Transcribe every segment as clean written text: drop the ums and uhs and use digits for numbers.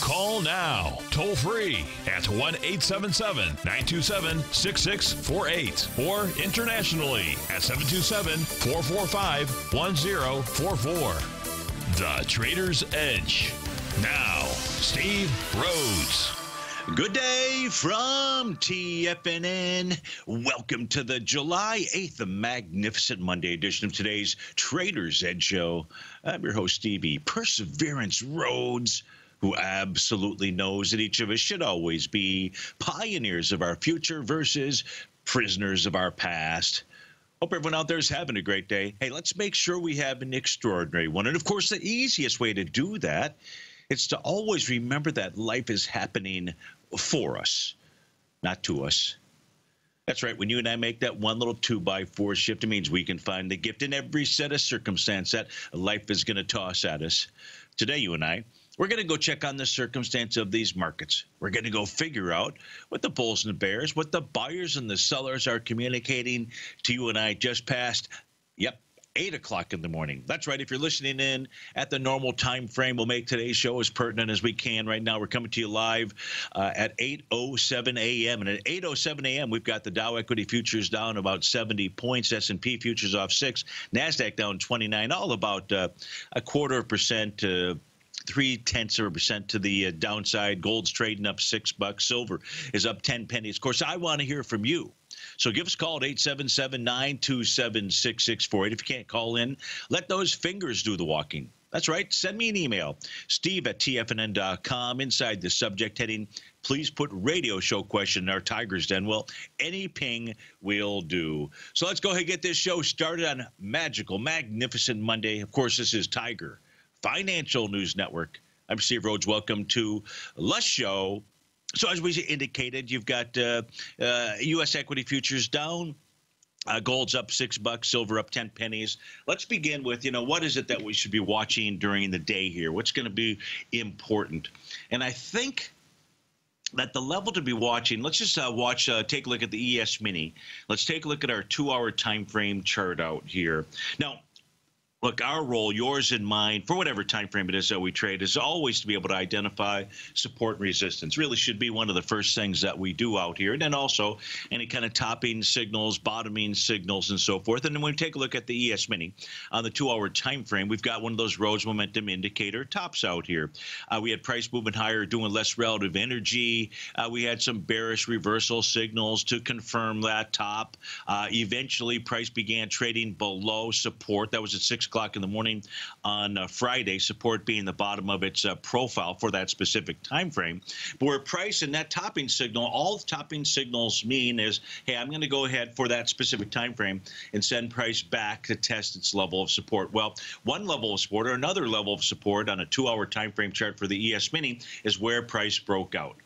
Call now, toll free at 1-877-927-6648 or internationally at 727-445-1044. The Trader's Edge. Now, Steve Rhodes. Good day from TFNN. Welcome to the July 8th, the magnificent Monday edition of today's Trader's Edge Show. I'm your host, Stevie Perseverance Rhodes, who absolutely knows that each of us should always be pioneers of our future versus prisoners of our past. Hope everyone out there is having a great day. Hey, let's make sure we have an extraordinary one. And, of course, the easiest way to do that it's to always remember that life is happening for us, not to us. That's right. When you and I make that one little 2x4 shift, it means we can find the gift in every set of circumstance that life is going to toss at us. Today, you and I, we're going to go check on the circumstance of these markets. We're going to go figure out what the bulls and the bears, what the buyers and the sellers are communicating to you and I just past, yep, 8 o'clock in the morning. That's right. If you're listening in at the normal time frame, we'll make today's show as pertinent as we can. Right now, we're coming to you live at 8:07 a.m. And at 8:07 a.m., we've got the Dow Equity Futures down about 70 points, S&P Futures off 6, NASDAQ down 29, all about a quarter of a percent, 0.3% to the downside. Gold's trading up $6. Silver is up 10 pennies. Of course, I want to hear from you. So give us a call at 877-927-6648. If you can't call in, let those fingers do the walking. That's right. Send me an email, steve@tfnn.com. Inside the subject heading, please put radio show question in our Tiger's Den. Well, any ping will do. So let's go ahead and get this show started on magical, magnificent Monday. Of course, this is Tiger Financial News Network. I'm Steve Rhodes. Welcome to Lush Show. So as we indicated, you've got U.S. equity futures down, gold's up $6, silver up 10 pennies. Let's begin with, you know, what is it that we should be watching during the day here? What's going to be important? And I think that the level to be watching, let's just take a look at the ES Mini. Let's take a look at our 2-hour time frame chart out here. Now, look, our role, yours and mine, for whatever time frame it is that we trade, is always to be able to identify support and resistance. Really should be one of the first things that we do out here. And then also any kind of topping signals, bottoming signals, and so forth. And then when we take a look at the ES Mini on the 2-hour time frame, we've got one of those Rhodes momentum indicator tops out here. We had price movement higher, doing less relative energy. We had some bearish reversal signals to confirm that top. Eventually, price began trading below support. That was at 6 o'clock in the morning on Friday, support being the bottom of its profile for that specific time frame. But where price and that topping signal, all the topping signals mean is, hey, I'm going to go ahead for that specific time frame and send price back to test its level of support. Well, one level of support or another level of support on a 2-hour time frame chart for the ES Mini is where price broke out.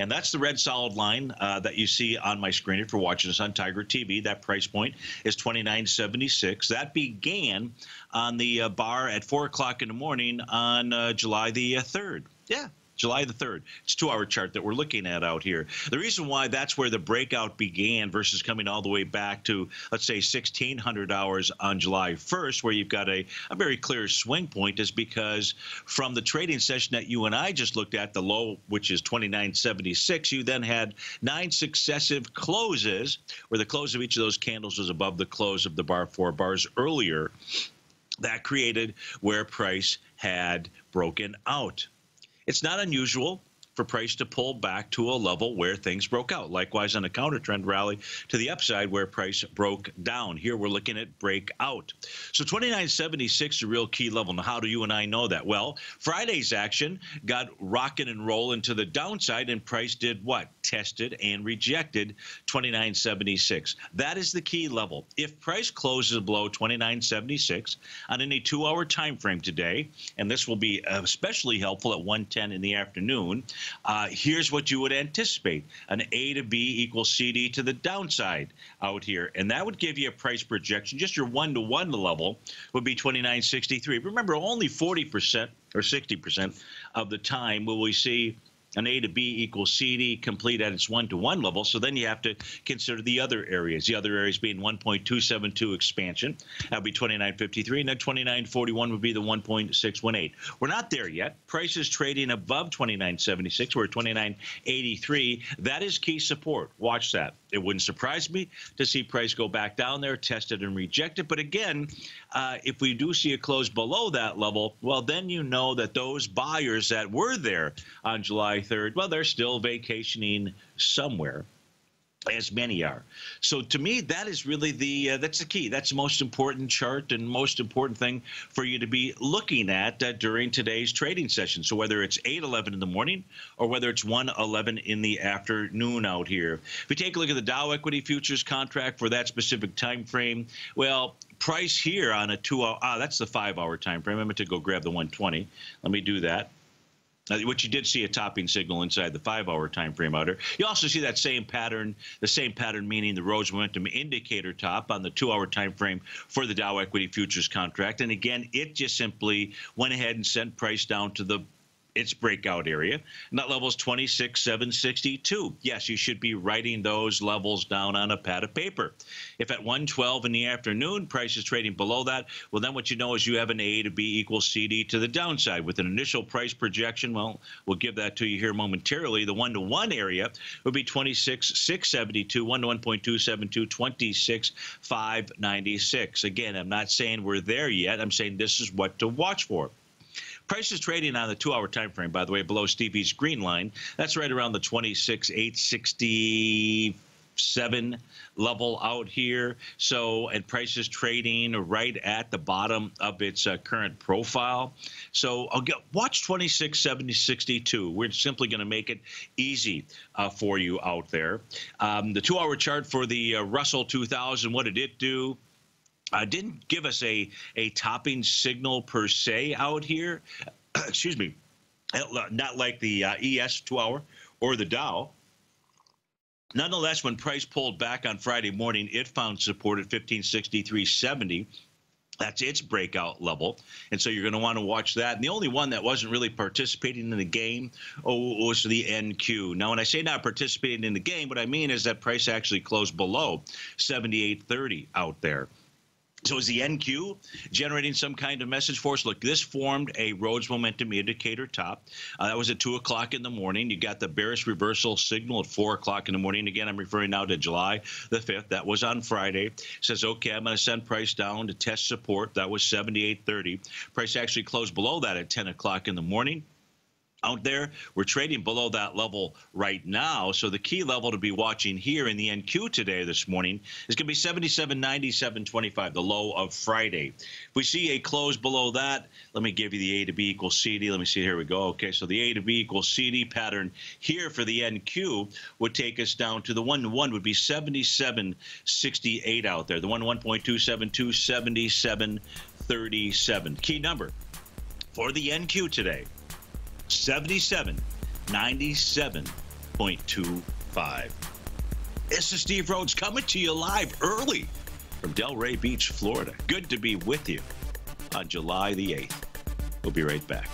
And that's the red solid line that you see on my screen if you're watching us on Tiger-TV. That price point is $29.76. That began on the bar at 4 o'clock in the morning on July the 3rd. Yeah. July the 3rd. It's a 2-hour chart that we're looking at out here. The reason why that's where the breakout began versus coming all the way back to, let's say, 1600 hours on July 1st, where you've got a very clear swing point, is because from the trading session that you and I just looked at, the low, which is 29.76, you then had 9 successive closes, where the close of each of those candles was above the close of the bar 4 bars earlier. That created where price had broken out. It's not unusual for price to pull back to a level where things broke out. Likewise, on a counter trend rally to the upside where price broke down. Here we're looking at breakout. So 29.76 is a real key level. Now, how do you and I know that? Well, Friday's action got rocking and rolling to the downside, and price did what? Tested and rejected 29.76. That is the key level. If price closes below 29.76 on any 2-hour time frame today, and this will be especially helpful at 1:10 in the afternoon, Here's what you would anticipate, an A to B equals CD to the downside out here. And that would give you a price projection. Just your one-to-one level would be 29.63. Remember, only 40% or 60% of the time will we see an A to B equals CD complete at its one-to-one level. So then you have to consider the other areas. The other areas being 1.272 expansion. That would be 29.53. And then 29.41 would be the 1.618. We're not there yet. Price is trading above 29.76. We're at 29.83. That is key support. Watch that. It wouldn't surprise me to see price go back down there, test it and reject it. But again, if we do see a close below that level, well, then you know that those buyers that were there on July 3rd, well, they're still vacationing somewhere, as many are. So to me, that is really the that's the key. That's the most important chart and most important thing for you to be looking at during today's trading session. So whether it's 8:11 in the morning or whether it's 1:11 in the afternoon out here. If we take a look at the Dow Equity Futures contract for that specific time frame, well, price here on a 2 hour, that's the 5 hour time frame. I meant to go grab the 120. Let me do that. Which you did see a topping signal inside the 5 hour time frame out here. You also see that same pattern, meaning the Rhodes momentum indicator top on the 2 hour time frame for the Dow Equity Futures contract. And again, it just simply went ahead and sent price down to the its breakout area, and that level is 26,762. Yes, you should be writing those levels down on a pad of paper. If at 1:12 in the afternoon, price is trading below that, well, then what you know is you have an A to B equals CD to the downside with an initial price projection. Well, we'll give that to you here momentarily. The one-to-one area would be 26,672, 1 to 1.272, 26,596. Again, I'm not saying we're there yet. I'm saying this is what to watch for. Price is trading on the 2 hour time frame, by the way, below Stevie's green line. That's right around the 26,867 level out here. So, and price is trading right at the bottom of its current profile. So, I'll watch 26,762. We're simply going to make it easy for you out there. The 2 hour chart for the Russell 2000, what did it do? Didn't give us a topping signal per se out here. Excuse me. Not like the ES 2 hour or the Dow. Nonetheless, when price pulled back on Friday morning, it found support at 1563.70. That's its breakout level. And so you're going to want to watch that. And the only one that wasn't really participating in the game was the NQ. Now, when I say not participating in the game, what I mean is that price actually closed below 78.30 out there. So is the NQ generating some kind of message for us? Look, this formed a Rhodes momentum indicator top. That was at 2 o'clock in the morning. You got the bearish reversal signal at 4 o'clock in the morning. Again, I'm referring now to July the 5th. That was on Friday. It says, okay, I'm going to send price down to test support. That was 78.30. Price actually closed below that at 10 o'clock in the morning. Out there, we're trading below that level right now. So the key level to be watching here in the NQ today, this morning, is going to be 77.97.25, the low of Friday. If we see a close below that, let me give you the A to B equals CD. Let me see. Here we go. Okay, so the A to B equals CD pattern here for the NQ would take us down to the 1-to-1 would be 77.68 out there. The 1-to-1.272, 77.37. Key number for the NQ today. 77.97.25. This is Steve Rhodes coming to you live early from Delray Beach, Florida. Good to be with you on July the 8th. We'll be right back.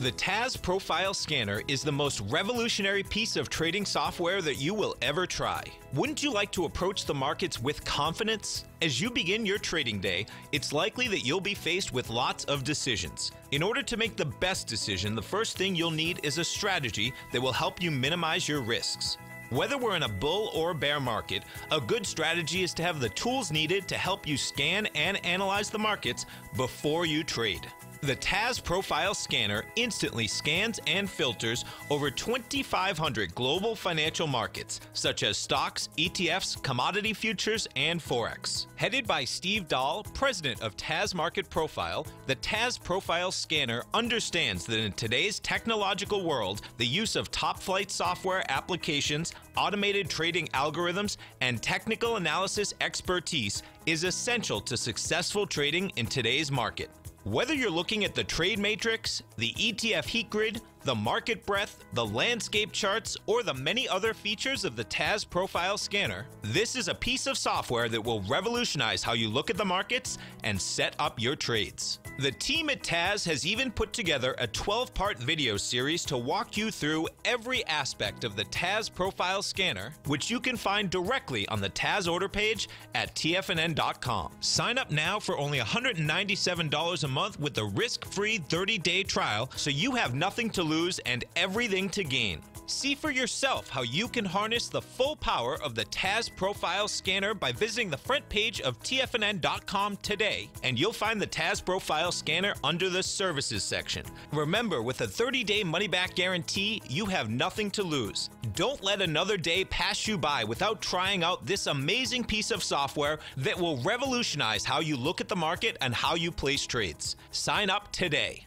The TAS Profile Scanner is the most revolutionary piece of trading software that you will ever try. Wouldn't you like to approach the markets with confidence? As you begin your trading day, it's likely that you'll be faced with lots of decisions. In order to make the best decision, the first thing you'll need is a strategy that will help you minimize your risks. Whether we're in a bull or bear market, a good strategy is to have the tools needed to help you scan and analyze the markets before you trade. The TAS Profile Scanner instantly scans and filters over 2,500 global financial markets, such as stocks, ETFs, commodity futures, and Forex. Headed by Steve Dahl, president of TAS Market Profile, the TAS Profile Scanner understands that in today's technological world, the use of top-flight software applications, automated trading algorithms, and technical analysis expertise is essential to successful trading in today's market. Whether you're looking at the trade matrix, the ETF heat grid, the market breadth, the landscape charts, or the many other features of the TAS Profile Scanner, this is a piece of software that will revolutionize how you look at the markets and set up your trades. The team at TAS has even put together a 12-part video series to walk you through every aspect of the TAS Profile Scanner, which you can find directly on the TAS order page at tfnn.com. Sign up now for only $197 a month with the risk-free 30-day trial, so you have nothing to lose and everything to gain. See for yourself how you can harness the full power of the TAS Profile Scanner by visiting the front page of tfnn.com today, and you'll find the TAS Profile Scanner under the Services section. Remember, with a 30-day money-back guarantee, you have nothing to lose. Don't let another day pass you by without trying out this amazing piece of software that will revolutionize how you look at the market and how you place trades. Sign up today.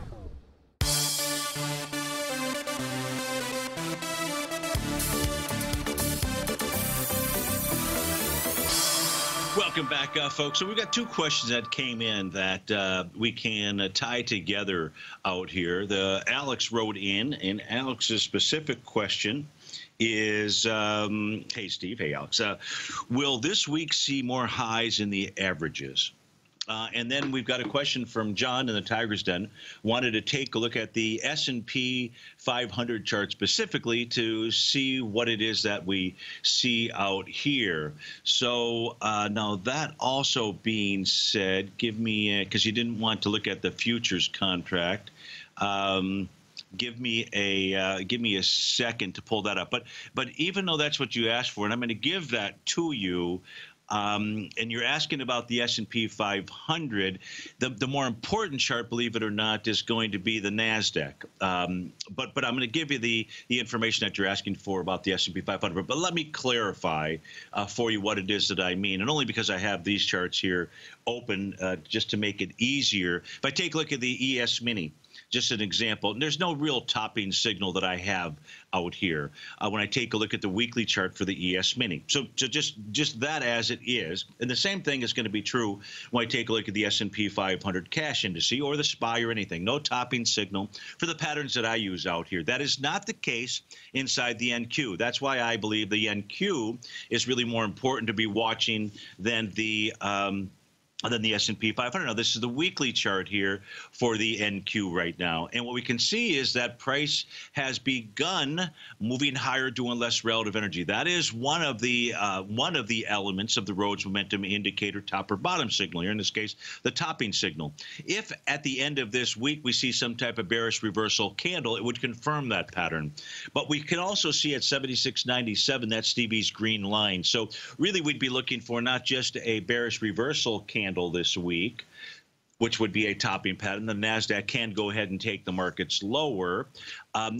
Welcome back, folks. So we've got two questions that came in that we can tie together out here. Alex wrote in, and Alex's specific question is, hey, Steve, hey, Alex, will this week see more highs in the averages? And then we've got a question from John in the Tiger's Den, wanted to take a look at the S&P 500 chart specifically to see what it is that we see out here. So now that also being said, give me, because you didn't want to look at the futures contract, give me a second to pull that up. But even though that's what you asked for, and I'm going to give that to you, and you're asking about the S&P 500, the more important chart, believe it or not, is going to be the NASDAQ. But I'm going to give you the information that you're asking for about the S&P 500. But let me clarify for you what it is that I mean, and only because I have these charts here open just to make it easier. If I take a look at the ES Mini, just an example, and there's no real topping signal that I have out here when I take a look at the weekly chart for the ES Mini. So just that as it is, and the same thing is going to be true when I take a look at the S&P 500 cash indice or the SPY or anything. No topping signal for the patterns that I use out here. That is not the case inside the NQ. That's why I believe the NQ is really more important to be watching than the S&P 500. Now, this is the weekly chart here for the NQ right now. And what we can see is that price has begun moving higher, doing less relative energy. That is one of the elements of the Rhodes momentum indicator top or bottom signal here, in this case, the topping signal. If at the end of this week we see some type of bearish reversal candle, it would confirm that pattern. But we can also see at 76.97, that's Stevie's green line. So really we'd be looking for not just a bearish reversal candle this week, which would be a topping pattern. The NASDAQ can go ahead and take the markets lower.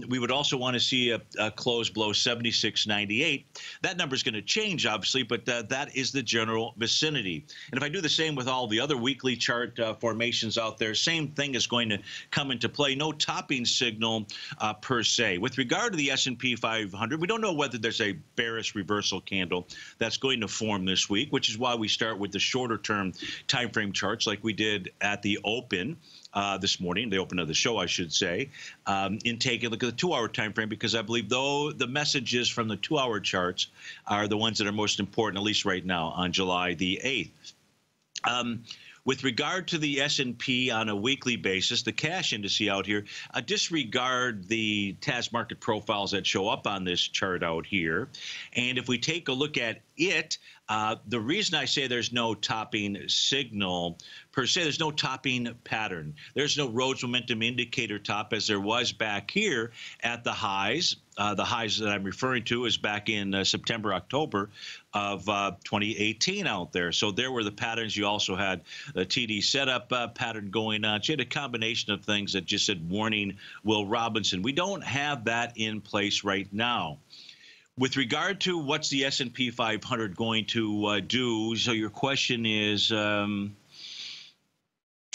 We would also want to see a close below 76.98. That number is going to change, obviously, but that is the general vicinity. And if I do the same with all the other weekly chart formations out there, same thing is going to come into play. No topping signal per se. With regard to the S&P 500, we don't know whether there's a bearish reversal candle that's going to form this week, which is why we start with the shorter-term time frame charts like we did at the open. This morning, the open of the show, I should say, in taking a look at the two-hour time frame, because I believe though the messages from the two-hour charts are the ones that are most important, at least right now on July the 8th. With regard to the S&P on a weekly basis, the cash indice out here, disregard the TAS market profiles that show up on this chart out here. And if we take a look at it, the reason I say there's no topping signal per se, there's no topping pattern. There's no Rhodes momentum indicator top as there was back here at the highs. The highs that I'm referring to is back in September, October of 2018 out there. So there were the patterns. You also had the TD setup pattern going on. So you had a combination of things that just said, warning, Will Robinson. We don't have that in place right now. With regard to what's the S&P 500 going to do, so your question is, both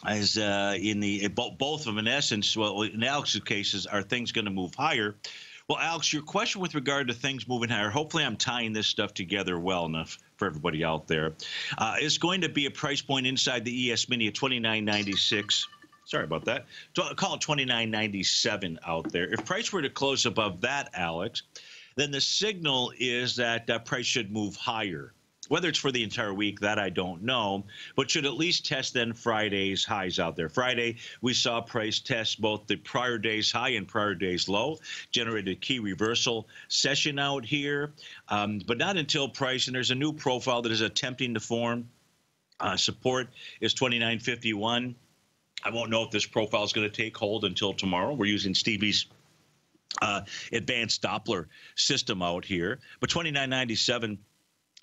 of them in essence, well, in Alex's cases, are things going to move higher? Well, Alex, your question with regard to things moving higher, hopefully I'm tying this stuff together well enough for everybody out there. It's going to be a price point inside the ES Mini at $29.96. Sorry about that. Call it $29.97 out there. If price were to close above that, Alex, then the signal is that price should move higher. Whether it's for the entire week, that I don't know, but should at least test then Friday's highs out there. Friday, we saw price test both the prior day's high and prior day's low, generated a key reversal session out here, but not until price, and there's a new profile that is attempting to form. Support is 29.51. I won't know if this profile is going to take hold until tomorrow. We're using Stevie's advanced Doppler system out here, but 29.97,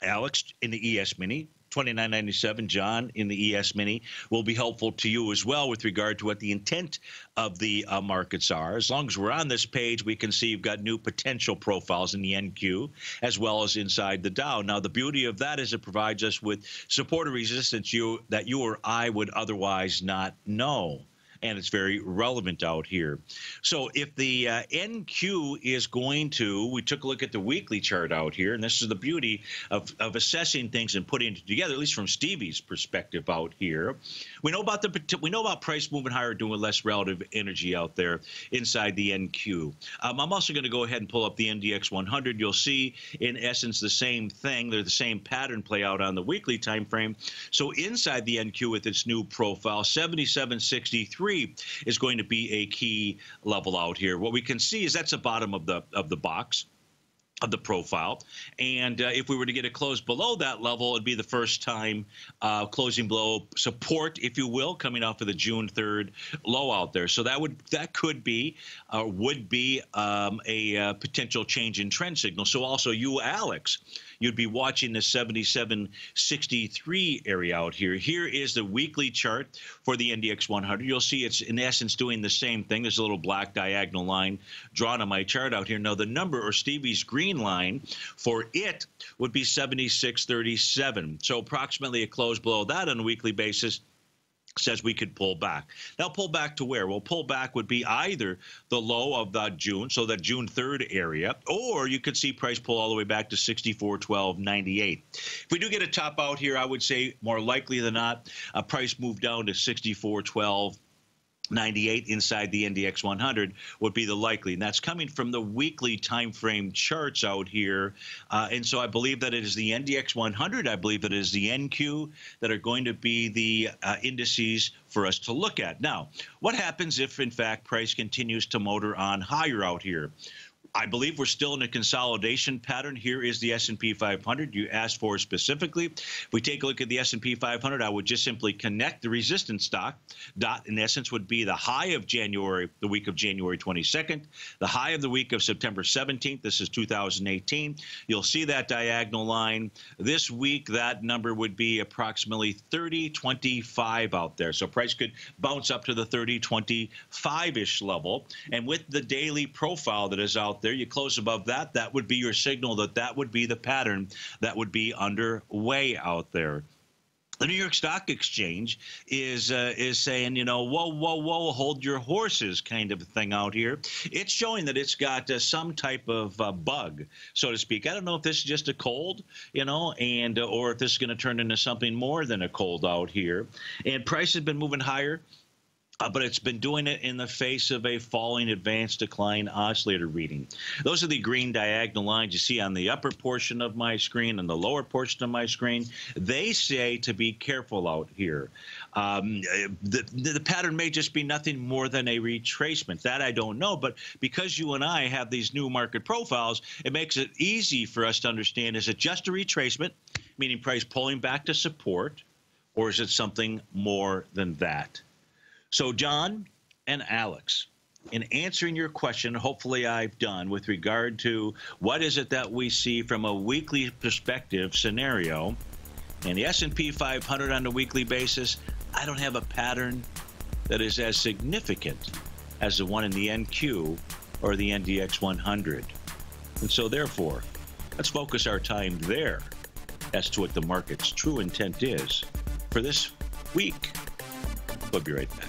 Alex, in the ES Mini, 29.97, John, in the ES Mini, will be helpful to you as well with regard to what the intent of the markets are. As long as we're on this page, we can see you've got new potential profiles in the NQ as well as inside the Dow. Now, the beauty of that is it provides us with support or resistance that you or I would otherwise not know. And it's very relevant out here. So if the NQ is going to, we took a look at the weekly chart out here, and this is the beauty of assessing things and putting it together, at least from Stevie's perspective out here. We know about price moving higher, doing less relative energy out there inside the NQ. I'm also going to go ahead and pull up the NDX 100. You'll see, in essence, the same thing. They're the same pattern play out on the weekly time frame. So inside the NQ with its new profile, 77.63. Is going to be a key level out here. What we can see is that's the bottom of the box, of the profile. And if we were to get a close below that level, it'd be the first time closing below support, if you will, coming off of the June 3rd low out there. So that could be a potential change in trend signal. So also you, Alex, you'd be watching the 77.63 area out here. Here is the weekly chart for the NDX 100. You'll see it's, in essence, doing the same thing. There's a little black diagonal line drawn on my chart out here. Now, the number, or Stevie's green line, for it would be 76.37. So approximately a close below that on a weekly basis says we could pull back. Now, pull back to where? Well, pull back would be either the low of June, so that June 3rd area, or you could see price pull all the way back to 64.12.98. If we do get a top out here, I would say more likely than not, a price move down to 64.12.98 inside the NDX 100 would be the likely, and that's coming from the weekly time frame charts out here. And so I believe that it is the NDX 100, I believe it is the NQ that are going to be the indices for us to look at. Now, what happens if, in fact, price continues to motor on higher out here? I believe we're still in a consolidation pattern. Here is the S&P 500 you asked for specifically. If we take a look at the S&P 500, I would just simply connect the resistance dot in essence would be the high of January, the week of January 22nd, the high of the week of September 17th. This is 2018. You'll see that diagonal line. This week, that number would be approximately 30.25 out there. So price could bounce up to the 30.25-ish level. And with the daily profile that is out there, you close above that, that would be your signal that that would be the pattern that would be underway out there. The New York Stock Exchange is saying, you know, whoa, whoa, whoa, hold your horses kind of thing out here. It's showing that it's got some type of bug, so to speak. I don't know if this is just a cold, you know, and or if this is going to turn into something more than a cold out here. And price has been moving higher. But it's been doing it in the face of a falling advanced decline oscillator reading. Those are the green diagonal lines you see on the upper portion of my screen and the lower portion of my screen. They say to be careful out here. The pattern may just be nothing more than a retracement. That I don't know. But because you and I have these new market profiles, it makes it easy for us to understand, is it just a retracement, meaning price pulling back to support, or is it something more than that? So, John and Alex, in answering your question, hopefully I've done, with regard to what is it that we see from a weekly perspective scenario, and the S&P 500 on a weekly basis, I don't have a pattern that is as significant as the one in the NQ or the NDX 100. And so, therefore, let's focus our time there as to what the market's true intent is for this week. We'll be right back.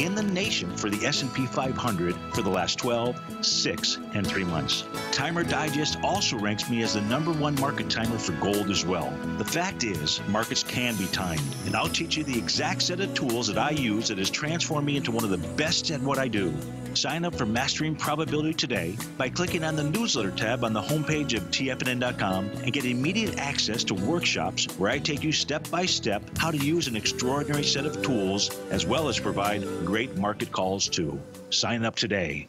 in the nation for the S&P 500 for the last 12, 6, and 3 months. Timer Digest also ranks me as the #1 market timer for gold as well. The fact is, markets can be timed, and I'll teach you the exact set of tools that I use that has transformed me into one of the best at what I do. Sign up for Mastering Probability today by clicking on the newsletter tab on the homepage of TFNN.com and get immediate access to workshops where I take you step by step how to use an extraordinary set of tools, as well as provide great market calls too. Sign up today.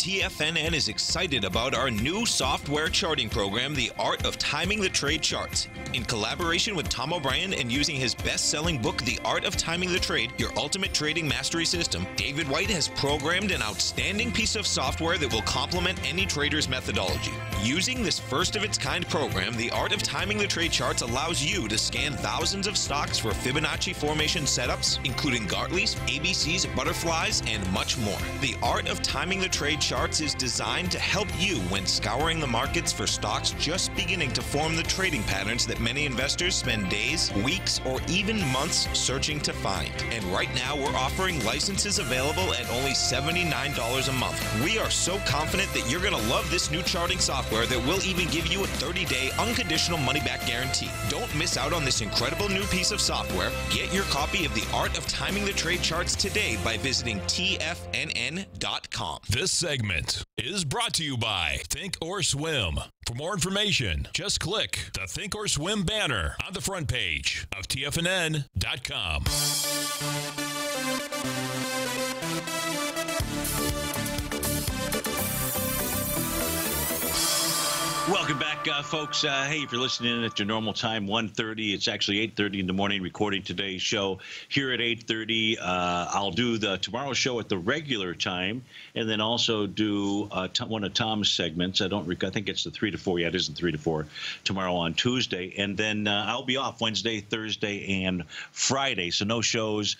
TFNN is excited about our new software charting program, The Art of Timing the Trade Charts. In collaboration with Tom O'Brien and using his best-selling book, The Art of Timing the Trade, Your Ultimate Trading Mastery System, David White has programmed an outstanding piece of software that will complement any trader's methodology. Using this first-of-its-kind program, The Art of Timing the Trade Charts allows you to scan thousands of stocks for Fibonacci formation setups, including Gartley's, ABC's, butterflies, and much more. The Art of Timing the Trade Charts is designed to help you when scouring the markets for stocks just beginning to form the trading patterns that many investors spend days, weeks, or even months searching to find. And right now, we're offering licenses available at only $79 a month. We are so confident that you're going to love this new charting software that will even give you a 30-day unconditional money-back guarantee. Don't miss out on this incredible new piece of software. Get your copy of The Art of Timing the Trade Charts today by visiting TFNN.com. This segment is brought to you by Think or Swim. For more information, just click the Think or Swim banner on the front page of TFNN.com. Welcome back, folks. Hey, if you're listening at your normal time, 1:30, it's actually 8:30 in the morning, recording today's show here at 8:30. I'll do the tomorrow's show at the regular time, and then also do one of Tom's segments. I think it's the 3 to 4. Yeah, it isn't 3 to 4 tomorrow on Tuesday, and then I'll be off Wednesday, Thursday, and Friday. So no shows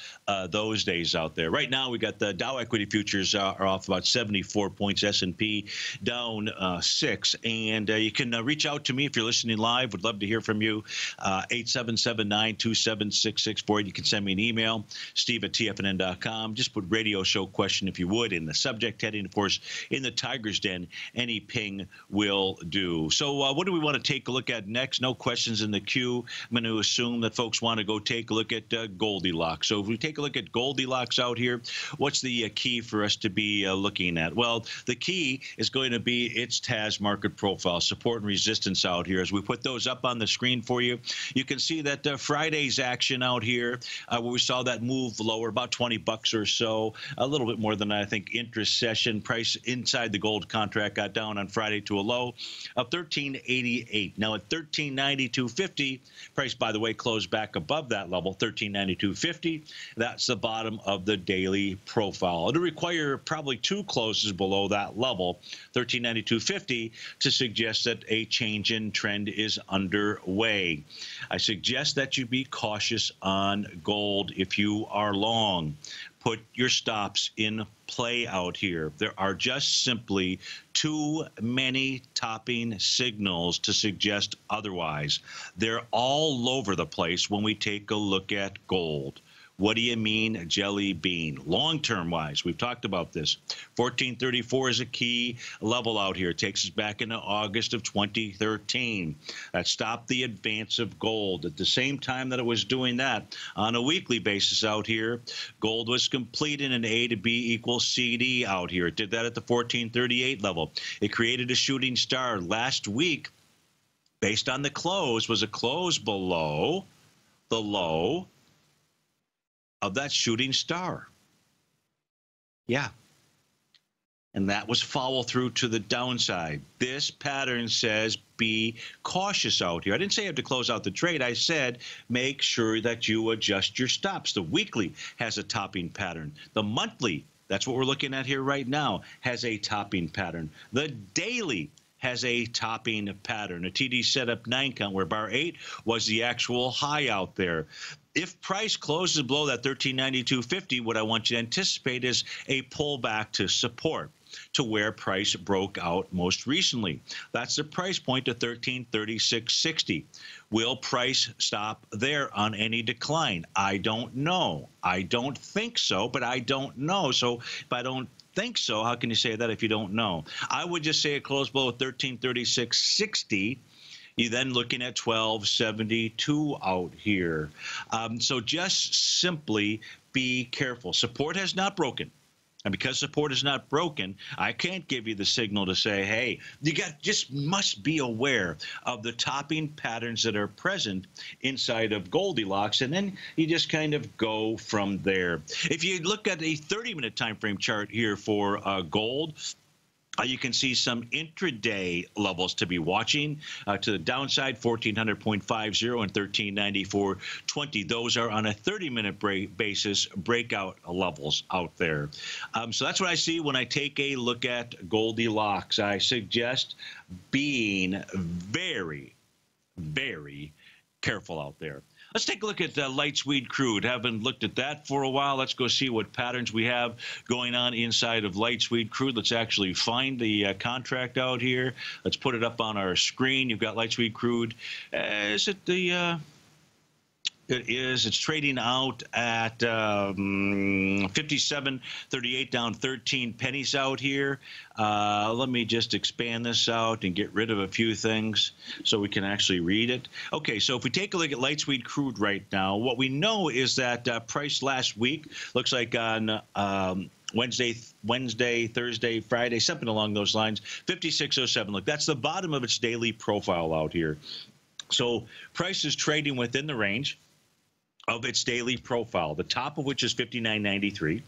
those days out there. Right now, we got the Dow Equity Futures are off about 74 points. S&P down 6, and you can reach out to me if you're listening live. Would love to hear from you. 877-927-6648. You can send me an email, steve@tfnn.com. Just put radio show question if you would in the subject heading, of course, in the Tiger's Den. Any ping will do. So what do we want to take a look at next? No questions in the queue. I'm going to assume that folks want to go take a look at Goldilocks. So if we take a look at Goldilocks out here, what's the key for us to be looking at? Well, the key is going to be its TAS Market Profile, support and resistance out here. As we put those up on the screen for you, you can see that Friday's action out here, where we saw that move lower, about 20 bucks or so, a little bit more than I think intra-session price inside the gold contract got down on Friday to a low of 13.88. Now at 13.92.50, price, by the way, closed back above that level, 13.92.50. That's the bottom of the daily profile. It'll require probably 2 closes below that level, 13.92.50, to suggest that a change in trend is underway. I suggest that you be cautious on gold if you are long. Put your stops in play out here. There are just simply too many topping signals to suggest otherwise. They're all over the place when we take a look at gold. What do you mean, jelly bean? Long-term wise, we've talked about this. 1434 is a key level out here. It takes us back into August of 2013. That stopped the advance of gold. At the same time that it was doing that, on a weekly basis out here, gold was completing an A to B equals CD out here. It did that at the 1438 level. It created a shooting star last week. Based on the close, was a close below the low of that shooting star. Yeah. And that was follow through to the downside. This pattern says be cautious out here. I didn't say you have to close out the trade. I said make sure that you adjust your stops. The weekly has a topping pattern. The monthly, that's what we're looking at here right now, has a topping pattern. The daily has a topping pattern. A TD setup 9 count where bar 8 was the actual high out there. If price closes below that 1392.50, what I want you to anticipate is a pullback to support, to where price broke out most recently. That's the price point to 1336.60. Will price stop there on any decline? I don't know. I don't think so, but I don't know. So if I don't think so, how can you say that if you don't know? I would just say it closed below 1336.60. You're then looking at 1272 out here. So just simply be careful. Support has not broken. And because support is not broken, I can't give you the signal to say, hey, you just must be aware of the topping patterns that are present inside of Goldilocks. And then you just kind of go from there. If you look at a 30-minute time frame chart here for gold, you can see some intraday levels to be watching to the downside, 1400.50 and 1394.20. Those are on a 30-minute basis breakout levels out there. So that's what I see when I take a look at Goldilocks. I suggest being very, very careful out there. Let's take a look at light sweet crude. Haven't looked at that for a while. Let's go see what patterns we have going on inside of light sweet crude. Let's actually find the contract out here. Let's put it up on our screen. You've got light sweet crude. Is it the... It is. It's trading out at 57.38, down 13 pennies out here. Let me just expand this out and get rid of a few things so we can actually read it. Okay, so if we take a look at light sweet crude right now, what we know is that price last week looks like on Wednesday, Thursday, Friday, something along those lines, 56.07. Look, that's the bottom of its daily profile out here. So price is trading within the range of its daily profile, the top of which is 59.93,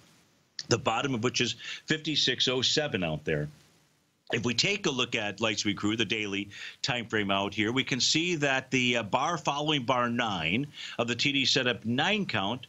the bottom of which is 56.07 out there. If we take a look at light sweet crude, the daily time frame out here, we can see that the bar following bar 9 of the TD setup 9 count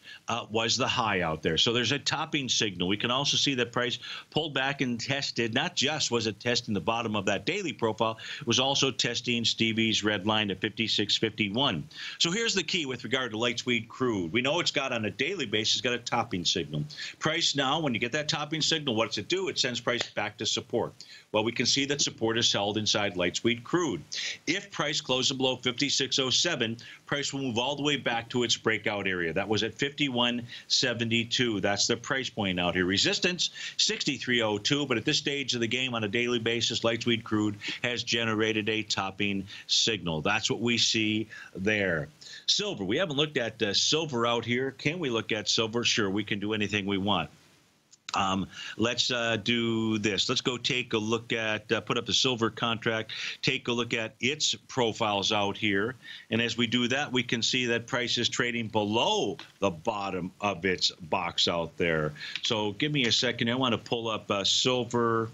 was the high out there. So there's a topping signal. We can also see that price pulled back and tested. Not just was it testing the bottom of that daily profile, it was also testing Stevie's red line at 56.51. So here's the key with regard to light sweet crude. We know it's got on a daily basis, it's got a topping signal. Price now, when you get that topping signal, what does it do? It sends price back to support. Well, we can see that support is held inside light sweet crude. If price closes below 56.07, price will move all the way back to its breakout area. That was at 51.72. That's the price point out here. Resistance, 63.02. But at this stage of the game on a daily basis, light sweet crude has generated a topping signal. That's what we see there. Silver. We haven't looked at silver out here. Can we look at silver? Sure, we can do anything we want. Let's do this. Let's go take a look at, put up the silver contract, take a look at its profiles out here. And as we do that, we can see that price is trading below the bottom of its box out there. So give me a second. I want to pull up silver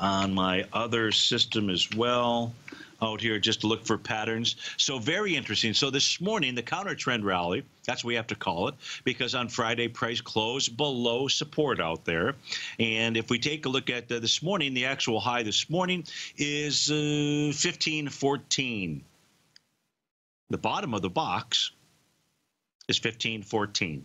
on my other system as well. Out here just to look for patterns. So very interesting. So this morning, the counter trend rally, that's what we have to call it, because on Friday, price closed below support out there. And if we take a look at this morning, the actual high this morning is 15.14. The bottom of the box is 15.14.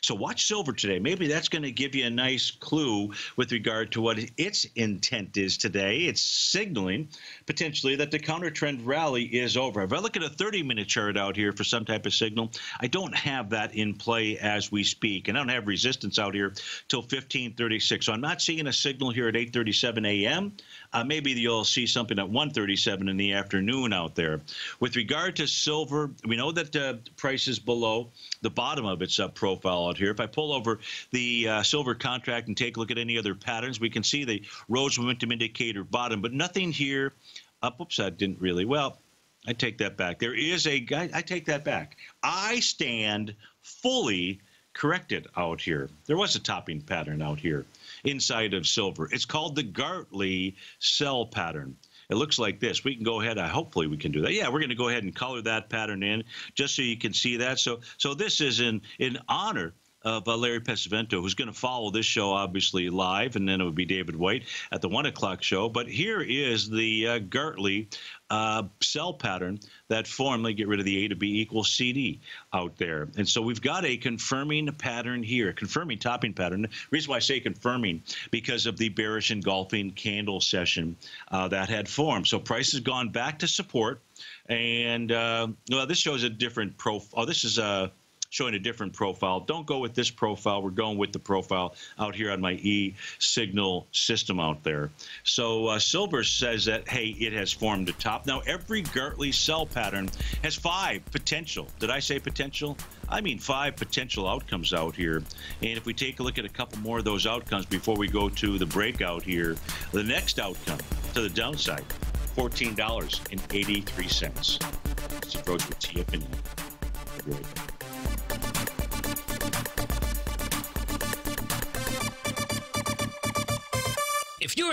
So watch silver today. Maybe that's going to give you a nice clue with regard to what its intent is today. It's signaling potentially that the counter trend rally is over. If I look at a 30-minute chart out here for some type of signal, I don't have that in play as we speak. And I don't have resistance out here till 15.36. So I'm not seeing a signal here at 8.37 a.m. Maybe you'll see something at 1.37 in the afternoon out there. With regard to silver, we know that price is below the bottom of its profile. Here. If I pull over the silver contract and take a look at any other patterns, we can see the Rhodes momentum indicator bottom, but nothing here up. Oops, I didn't really. Well, I take that back. There is a guy. I take that back. I stand fully corrected out here. There was a topping pattern out here inside of silver. It's called the Gartley sell pattern. It looks like this. We can go ahead. Hopefully we can do that. Yeah, we're going to go ahead and color that pattern in just so you can see that. So this is in honor of Larry Pesavento, who's going to follow this show, obviously, live. And then it would be David White at the 1 o'clock show. But here is the Gartley sell pattern that formally get rid of the A to B equals CD out there. And so we've got a confirming pattern here, confirming topping pattern. The reason why I say confirming, because of the bearish engulfing candle session that had formed. So price has gone back to support. And, well, this shows a different profile. Oh, this is showing a different profile. Don't go with this profile. We're going with the profile out here on my e-signal system out there. So silver says that, hey, it has formed a top. Now, every Gartley sell pattern has 5 potential. Did I say potential? I mean 5 potential outcomes out here. And if we take a look at a couple more of those outcomes before we go to the breakout here, the next outcome to the downside, $14.83. It's a Rhodes with TFNN. Great. If you're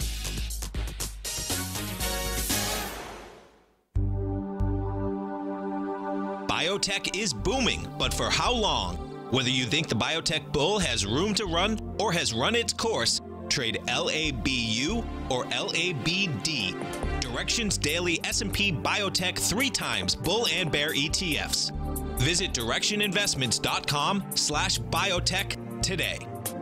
Biotech is booming, but for how long? Whether you think the biotech bull has room to run or has run its course, trade LABU or LABD. Direction's daily S&P Biotech 3x bull and bear ETFs. Visit directioninvestments.com/biotech today.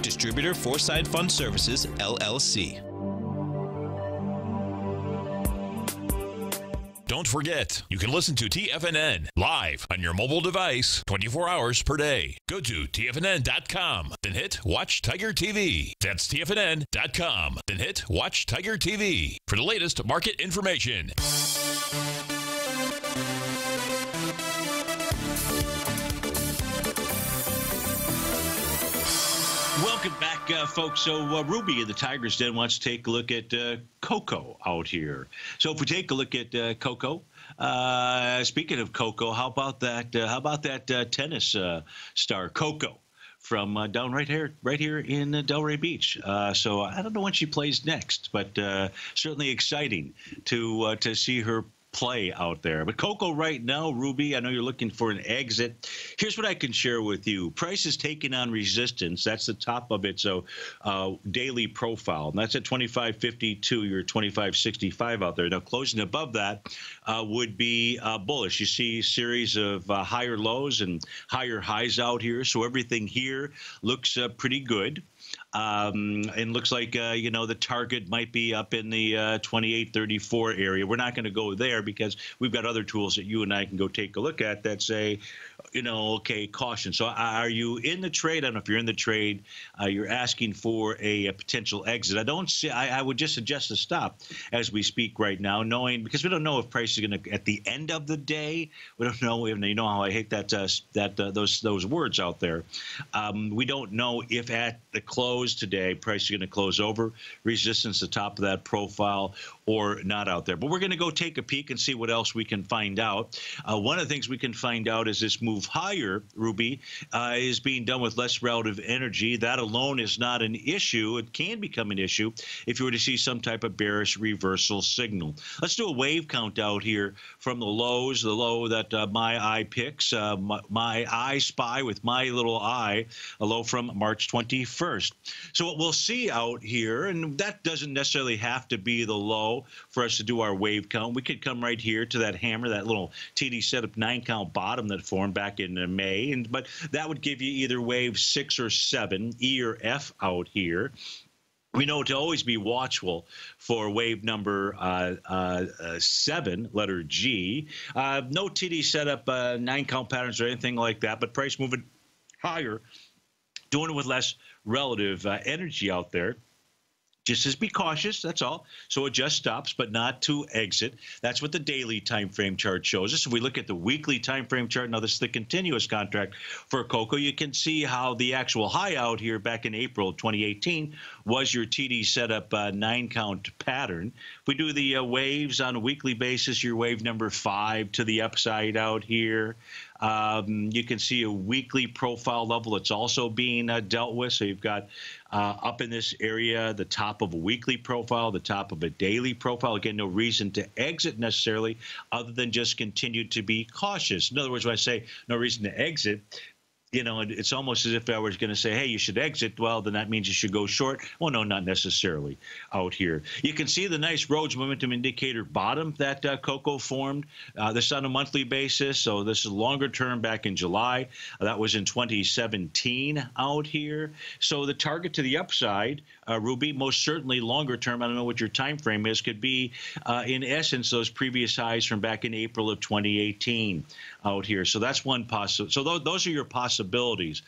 Distributor Foreside Fund Services, LLC. Don't forget, you can listen to TFNN live on your mobile device 24 hours per day. Go to TFNN.com, then hit Watch Tiger TV. That's TFNN.com, then hit Watch Tiger TV for the latest market information. Welcome back, folks. So Ruby in the Tiger's Den wants to take a look at Coco out here. So if we take a look at Coco, speaking of Coco, how about that? Tennis star Coco from down right here in Delray Beach. So I don't know when she plays next, but certainly exciting to see her play out there. But Coco right now, Ruby, I know you're looking for an exit. Here's what I can share with you. Price is taking on resistance. That's the top of its daily profile. And that's at 25.52, your 25.65 out there. Now, closing above that would be bullish. You see a series of higher lows and higher highs out here. So everything here looks pretty good. And looks like, you know, the target might be up in the 2834 area. We're not going to go there because we've got other tools that you and I can go take a look at that say, you know, okay, caution. So are you in the trade? I don't know if you're in the trade. You're asking for a potential exit. I don't see, I would just suggest a stop as we speak right now, knowing, because we don't know if price is going to, at the end of the day, we don't know, and you know how I hate that, those words out there. We don't know if at the close today, price is going to close over resistance, the top of that profile, or not out there. But we're going to go take a peek and see what else we can find out. One of the things we can find out is this move higher, Ruby, is being done with less relative energy. That alone is not an issue. It can become an issue if you were to see some type of bearish reversal signal. Let's do a wave count out here from the lows, the low that my eye picks, my eye spy with my little eye, a low from March 21st. So what we'll see out here, and that doesn't necessarily have to be the low for us to do our wave count. We could come right here to that hammer, that little TD setup 9-count bottom that formed back back in May, and but that would give you either wave 6 or 7, E or F out here. We know to always be watchful for wave number 7, letter G. No TD setup, 9-count patterns or anything like that, but price moving higher, doing it with less relative energy out there. Just as be cautious, that's all. So it just stops, but not to exit. That's what the daily time frame chart shows us. If we look at the weekly time frame chart, now this is the continuous contract for Coco, you can see how the actual high out here back in April 2018 was your TD setup 9-count pattern. If we do the waves on a weekly basis, your wave number 5 to the upside out here. You can see a weekly profile level that's also being dealt with. So you've got up in this area, the top of a weekly profile, the top of a daily profile. Again, no reason to exit necessarily other than just continue to be cautious. In other words, when I say no reason to exit, you know, it's almost as if I was going to say, hey, you should exit. Well, then that means you should go short. Well, no, not necessarily out here. You can see the nice Rhodes momentum indicator bottom that Coco formed. This on a monthly basis. So this is longer term back in July. That was in 2017 out here. So the target to the upside, Ruby, most certainly longer term. I don't know what your time frame is. Could be, in essence, those previous highs from back in April of 2018 out here. So that's one possible. So those are your possibilities.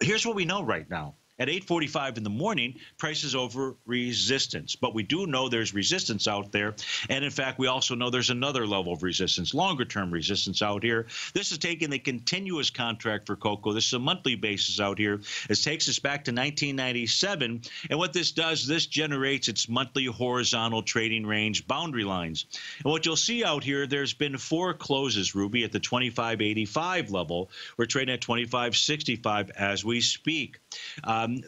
Here's what we know right now. At 8:45 in the morning, price is over resistance. But we do know there's resistance out there. And in fact, we also know there's another level of resistance, longer-term resistance out here. This is taking the continuous contract for Coco. This is a monthly basis out here. It takes us back to 1997. And what this does, this generates its monthly horizontal trading range boundary lines. And what you'll see out here, there's been 4 closes, Ruby, at the 25.85 level. We're trading at 25.65 as we speak.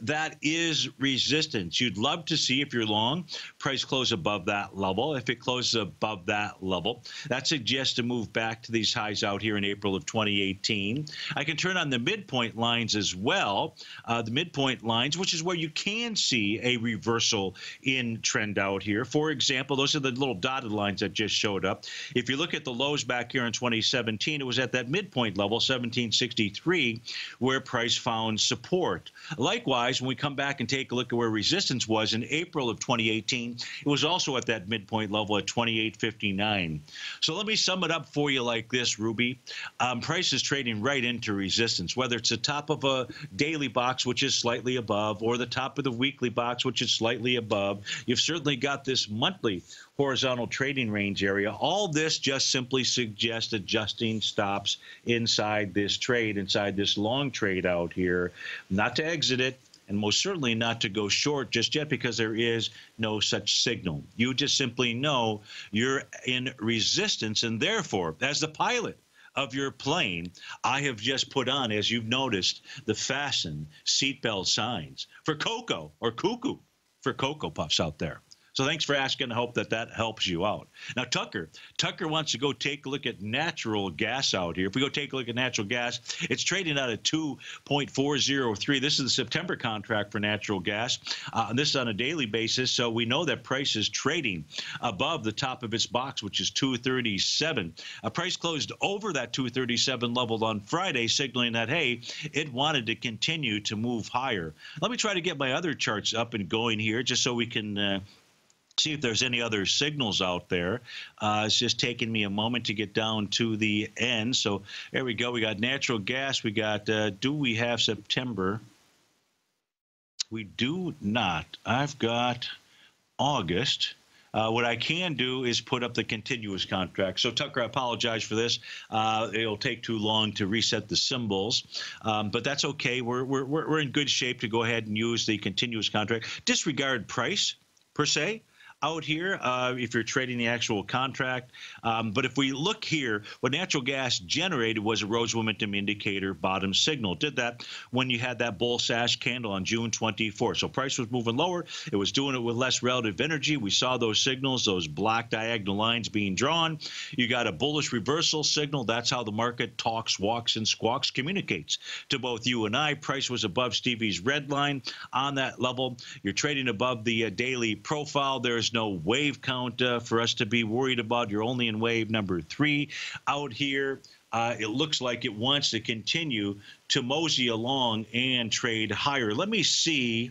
That is resistance. You'd love to see, if you're long, price close above that level. If it closes above that level, that suggests a move back to these highs out here in April of 2018. I can turn on the midpoint lines as well, the midpoint lines, which is where you can see a reversal in trend out here. For example, those are the little dotted lines that just showed up. If you look at the lows back here in 2017, it was at that midpoint level, 1763, where price found support. Likewise, when we come back and take a look at where resistance was in April of 2018, it was also at that midpoint level at 28.59. So let me sum it up for you like this, Ruby. Price is trading right into resistance, whether it's the top of a daily box, which is slightly above, or the top of the weekly box, which is slightly above. You've certainly got this monthly horizontal trading range area. All this just simply suggests adjusting stops inside this trade, inside this long trade out here, not to exit it, and most certainly not to go short just yet, because there is no such signal. You just simply know you're in resistance, and therefore, as the pilot of your plane, I have just put on, as you've noticed, the fasten seatbelt signs for Coco, or cuckoo for Coco Puffs out there. So thanks for asking. I hope that that helps you out. Now, Tucker wants to go take a look at natural gas out here. If we go take a look at natural gas, it's trading out at 2.403. This is the September contract for natural gas. This is on a daily basis, so we know that price is trading above the top of its box, which is 237. Price closed over that 237 level on Friday, signaling that, hey, it wanted to continue to move higher. Let me try to get my other charts up and going here just so we can see if there's any other signals out there. It's just taking me a moment to get down to the end. So there we go. We got natural gas. We got, do we have September? We do not. I've got August. What I can do is put up the continuous contract. So, Tucker, I apologize for this. It'll take too long to reset the symbols, but that's okay. We're in good shape to go ahead and use the continuous contract. Disregard price, per se, out here if you're trading the actual contract. But if we look here, what natural gas generated was a Rhodes momentum indicator bottom signal. Did that when you had that bull sash candle on June 24. So price was moving lower. It was doing it with less relative energy. We saw those signals, those black diagonal lines being drawn. You got a bullish reversal signal. That's how the market talks, walks, and squawks, communicates to both you and I. Price was above Stevie's red line on that level. You're trading above the daily profile. There's no wave count for us to be worried about. You're only in wave number 3 out here. It looks like it wants to continue to mosey along and trade higher. Let me see.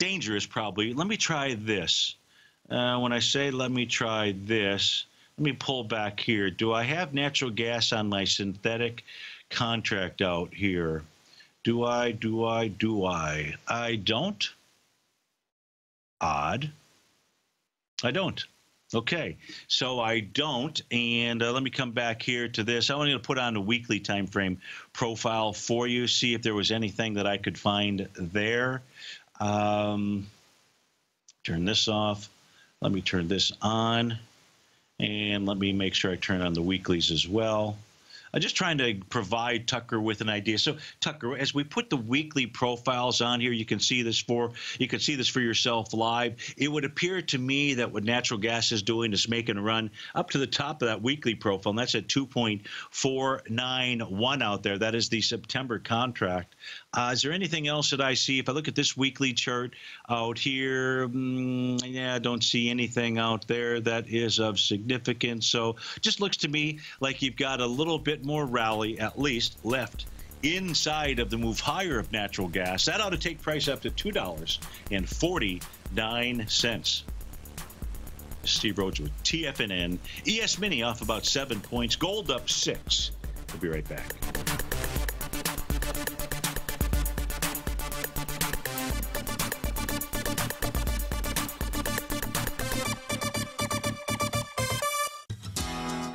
Dangerous, probably. Let me try this. When I say let me try this, let me pull back here. Do I have natural gas on my synthetic contract out here? Do I? I don't. Odd. I don't. Okay, so I don't, and let me come back here to this. I want to put on a weekly time frame profile for you, see if there was anything that I could find there. Turn this off. Let me turn this on, and let me make sure I turn on the weeklies as well. I'm just trying to provide Tucker with an idea. So, Tucker, as we put the weekly profiles on here, you can see this for yourself live. It would appear to me that what natural gas is doing is making a run up to the top of that weekly profile, and that's at 2.491 out there. That is the September contract. Is there anything else that I see? If I look at this weekly chart out here, yeah, I don't see anything out there that is of significance. So, just looks to me like you've got a little bit more rally at least left inside of the move higher of natural gas. That ought to take price up to $2.49. Steve Rhodes with TFNN. ES Mini off about 7 points. Gold up 6. We'll be right back.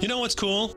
You know what's cool?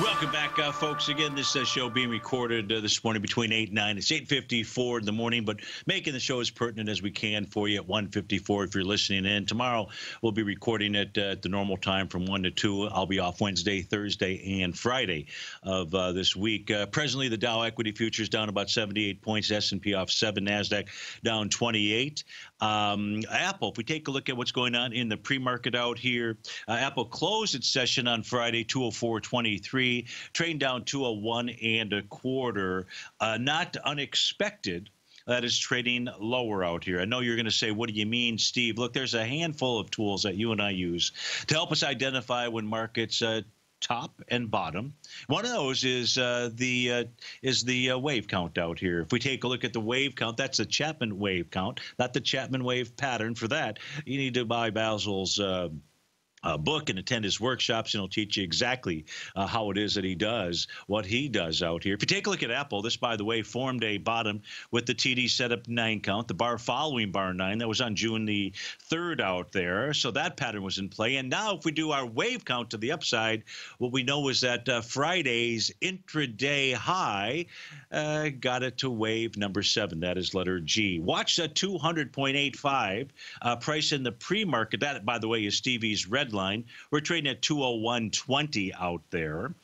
Welcome back, folks. Again, this show being recorded this morning between 8 and 9. It's 8:54 in the morning, but making the show as pertinent as we can for you at 1:54 if you're listening in. Tomorrow, we'll be recording at the normal time from 1 to 2. I'll be off Wednesday, Thursday, and Friday of this week. Presently, the Dow Equity Futures down about 78 points, S&P off 7, NASDAQ down 28. Apple, if we take a look at what's going on in the pre-market out here, Apple closed its session on Friday, 204.23. Trading down 201.25, not unexpected. That is trading lower out here. I know you're going to say, what do you mean, Steve? Look, there's a handful of tools that you and I use to help us identify when markets top and bottom. One of those is the wave count out here. If we take a look at the wave count, that's the Chapman wave count, not the Chapman wave pattern. For that, you need to buy Basil's book and attend his workshops, and he'll teach you exactly how it is that he does what he does out here. If you take a look at Apple, this, by the way, formed a bottom with the TD setup 9 count, the bar following bar 9. That was on June the 3rd out there, so that pattern was in play. And now if we do our wave count to the upside, what we know is that Friday's intraday high got it to wave number 7. That is letter G. Watch that 200.85 price in the pre-market. That, by the way, is Stevie's red line. We're trading at 201.20 out there.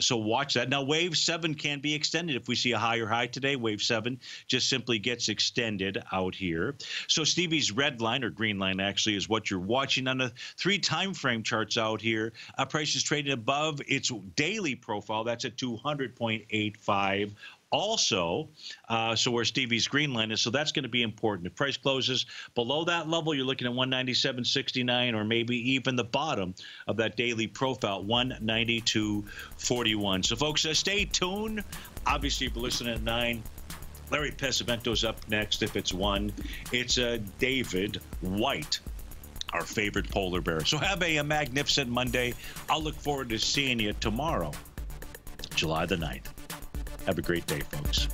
So watch that. Now, wave 7 can be extended. If we see a higher high today, wave 7 just simply gets extended out here. So Stevie's red line, or green line actually, is what you're watching on the 3 time frame charts out here. Price is trading above its daily profile. That's at 200.85. Also, so where Stevie's green line is, so that's going to be important. If price closes below that level, you're looking at 197.69 or maybe even the bottom of that daily profile, 192.41. So, folks, stay tuned. Obviously, if you're listening at 9, Larry Pesavento's up next. If it's 1, it's David White, our favorite polar bear. So have a magnificent Monday. I'll look forward to seeing you tomorrow, July the 9th. Have a great day, folks.